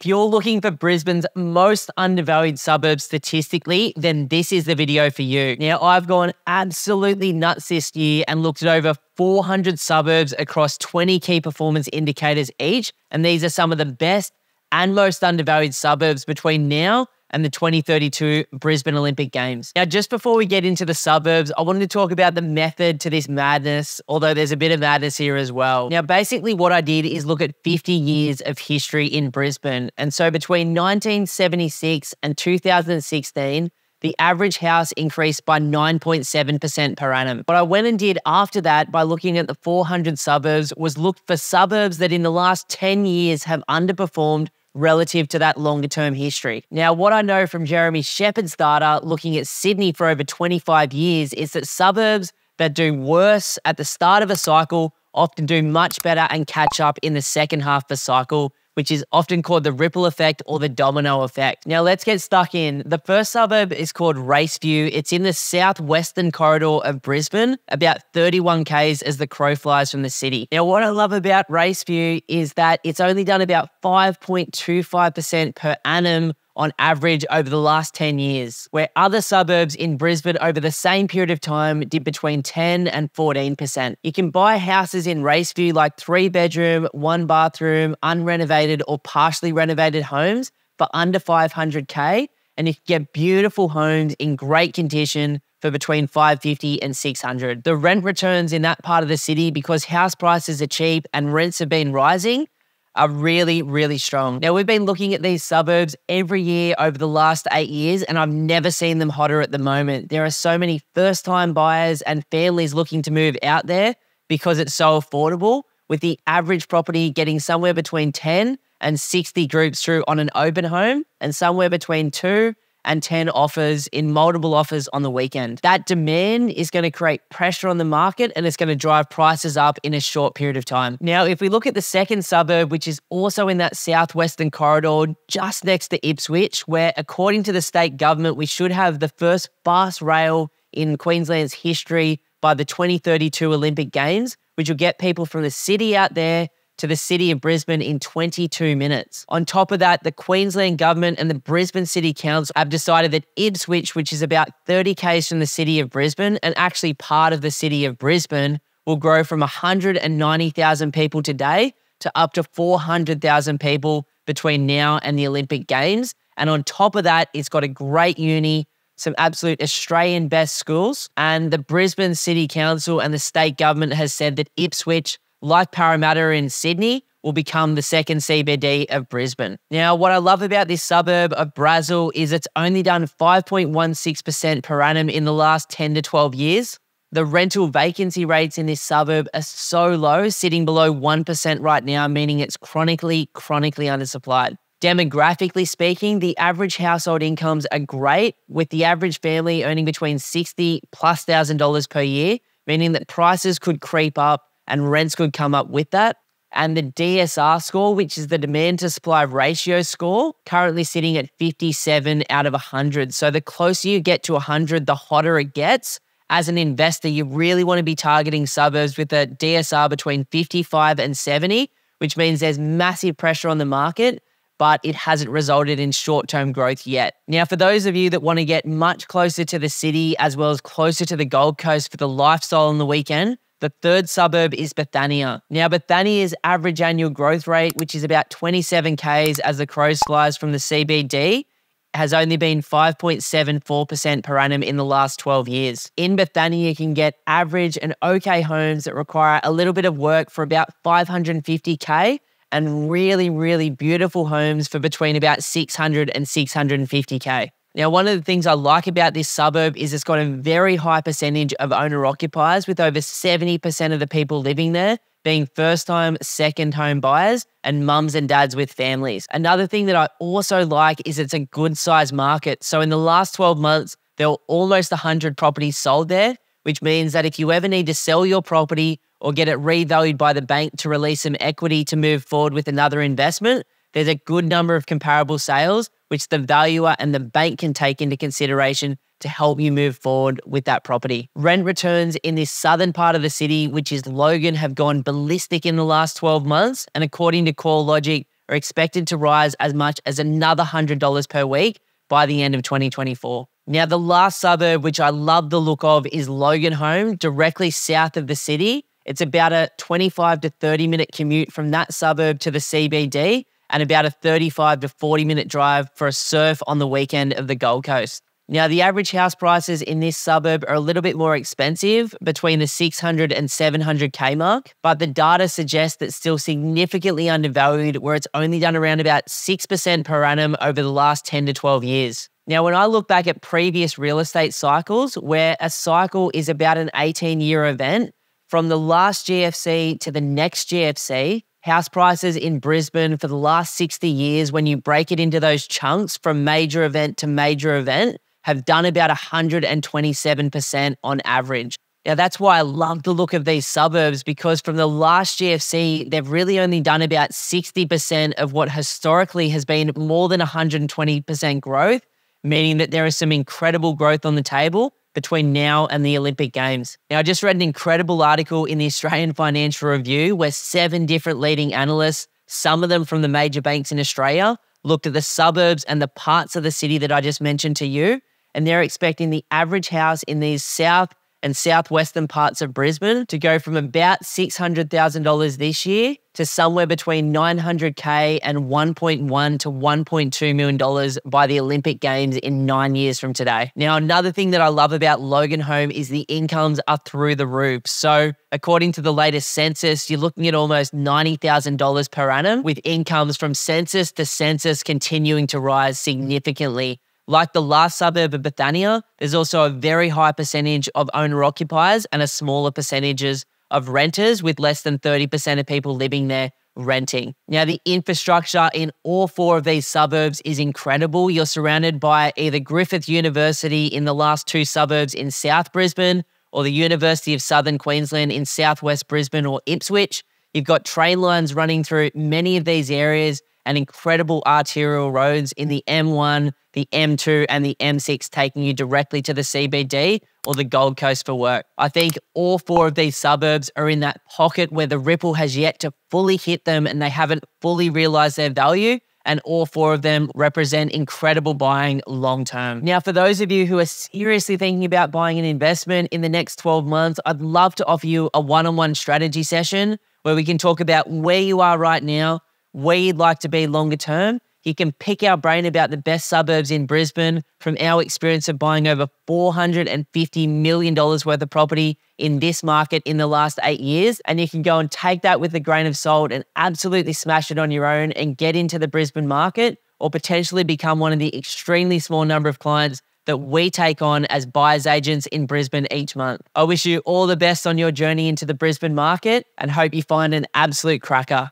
If you're looking for Brisbane's most undervalued suburb statistically, then this is the video for you. Now, I've gone absolutely nuts this year and looked at over 400 suburbs across 20 key performance indicators each, and these are some of the best and most undervalued suburbs between now and the 2032 Brisbane Olympic Games. Now, just before we get into the suburbs, I wanted to talk about the method to this madness, although there's a bit of madness here as well. Now, basically what I did is look at 50 years of history in Brisbane. And so between 1976 and 2016, the average house increased by 9.7% per annum. What I went and did after that by looking at the 400 suburbs was looked for suburbs that in the last 10 years have underperformed relative to that longer-term history. Now, what I know from Jeremy Shepherd's data looking at Sydney for over 25 years is that suburbs that do worse at the start of a cycle often do much better and catch up in the second half of the cycle, which is often called the ripple effect or the domino effect. Now, let's get stuck in. The first suburb is called Raceview. It's in the southwestern corridor of Brisbane, about 31 k's as the crow flies from the city. Now, what I love about Raceview is that it's only done about 5.25% per annum on average over the last 10 years, where other suburbs in Brisbane over the same period of time did between 10 and 14%. You can buy houses in Raceview like 3-bedroom, 1-bathroom, unrenovated or partially renovated homes for under 500k, and you can get beautiful homes in great condition for between 550 and 600. The rent returns in that part of the city, because house prices are cheap and rents have been rising, are really, really strong. Now, we've been looking at these suburbs every year over the last 8 years, and I've never seen them hotter at the moment. There are so many first-time buyers and families looking to move out there because it's so affordable, with the average property getting somewhere between 10 and 60 groups through on an open home, and somewhere between 2 and 10 offers in multiple offers on the weekend. That demand is going to create pressure on the market, and it's going to drive prices up in a short period of time. Now, if we look at the second suburb, which is also in that southwestern corridor, just next to Ipswich, where according to the state government, we should have the first fast rail in Queensland's history by the 2032 Olympic Games, which will get people from the city out there to the city of Brisbane in 22 minutes. On top of that, the Queensland government and the Brisbane City Council have decided that Ipswich, which is about 30 k's from the city of Brisbane and actually part of the city of Brisbane, will grow from 190,000 people today to up to 400,000 people between now and the Olympic Games. And on top of that, it's got a great uni, some absolute Australian best schools, and the Brisbane City Council and the state government has said that Ipswich, like Parramatta in Sydney, will become the second CBD of Brisbane. Now, what I love about this suburb of Brazil is it's only done 5.16% per annum in the last 10 to 12 years. The rental vacancy rates in this suburb are so low, sitting below 1% right now, meaning it's chronically undersupplied. Demographically speaking, the average household incomes are great, with the average family earning between $60,000+ per year, meaning that prices could creep up and rents could come up with that. And the DSR score, which is the demand to supply ratio score, currently sitting at 57 out of 100. So the closer you get to 100, the hotter it gets. As an investor, you really want to be targeting suburbs with a DSR between 55 and 70, which means there's massive pressure on the market, but it hasn't resulted in short-term growth yet. Now, for those of you that want to get much closer to the city, as well as closer to the Gold Coast for the lifestyle on the weekend, the third suburb is Bethania. Now, Bethania's average annual growth rate, which is about 27 k's as the crow flies from the CBD, has only been 5.74% per annum in the last 12 years. In Bethania, you can get average and okay homes that require a little bit of work for about 550k, and really, really beautiful homes for between about 600 and 650k. Now, one of the things I like about this suburb is it's got a very high percentage of owner-occupiers, with over 70% of the people living there being first-time, second-home buyers and mums and dads with families. Another thing that I also like is it's a good-sized market. So in the last 12 months, there were almost 100 properties sold there, which means that if you ever need to sell your property or get it revalued by the bank to release some equity to move forward with another investment, there's a good number of comparable sales, which the valuer and the bank can take into consideration to help you move forward with that property. Rent returns in this southern part of the city, which is Logan, have gone ballistic in the last 12 months. And according to CoreLogic, are expected to rise as much as another $100 per week by the end of 2024. Now, the last suburb, which I love the look of, is Loganhome, directly south of the city. It's about a 25 to 30-minute commute from that suburb to the CBD and about a 35 to 40-minute drive for a surf on the weekend of the Gold Coast. Now, the average house prices in this suburb are a little bit more expensive, between the 600 and 700K mark, but the data suggests that still significantly undervalued, where it's only done around about 6% per annum over the last 10 to 12 years. Now, when I look back at previous real estate cycles, where a cycle is about an 18-year event, from the last GFC to the next GFC, house prices in Brisbane for the last 60 years, when you break it into those chunks from major event to major event, have done about 127% on average. Now, that's why I love the look of these suburbs, because from the last GFC, they've really only done about 60% of what historically has been more than 120% growth, meaning that there is some incredible growth on the table between now and the Olympic Games. Now, I just read an incredible article in the Australian Financial Review where 7 different leading analysts, some of them from the major banks in Australia, looked at the suburbs and the parts of the city that I just mentioned to you, and they're expecting the average house in these south and southwestern parts of Brisbane to go from about $600,000 this year to somewhere between $900K and $1.1 to $1.2 million by the Olympic Games in 9 years from today. Now, another thing that I love about Loganhome is the incomes are through the roof. So according to the latest census, you're looking at almost $90,000 per annum, with incomes from census to census continuing to rise significantly. Like the last suburb of Bethania, there's also a very high percentage of owner-occupiers and a smaller percentages of renters, with less than 30% of people living there renting. Now, the infrastructure in all 4 of these suburbs is incredible. You're surrounded by either Griffith University in the last 2 suburbs in South Brisbane, or the University of Southern Queensland in Southwest Brisbane or Ipswich. You've got train lines running through many of these areas, and incredible arterial roads in the M1, the M2 and the M6 taking you directly to the CBD or the Gold Coast for work. I think all 4 of these suburbs are in that pocket where the ripple has yet to fully hit them and they haven't fully realised their value, and all 4 of them represent incredible buying long term. Now, for those of you who are seriously thinking about buying an investment in the next 12 months, I'd love to offer you a one-on-one strategy session where we can talk about where you are right now, where you'd like to be longer term. You can pick our brain about the best suburbs in Brisbane from our experience of buying over $450 million worth of property in this market in the last 8 years. And you can go and take that with a grain of salt and absolutely smash it on your own and get into the Brisbane market, or potentially become one of the extremely small number of clients that we take on as buyers agents in Brisbane each month. I wish you all the best on your journey into the Brisbane market and hope you find an absolute cracker.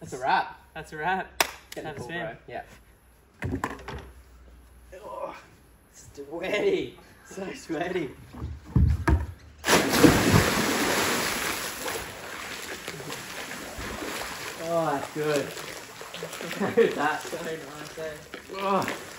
That's a wrap. That's a wrap. Have a spin. Yeah. Oh, sweaty. So sweaty. Oh, that's good. That's so nice, eh? Oh.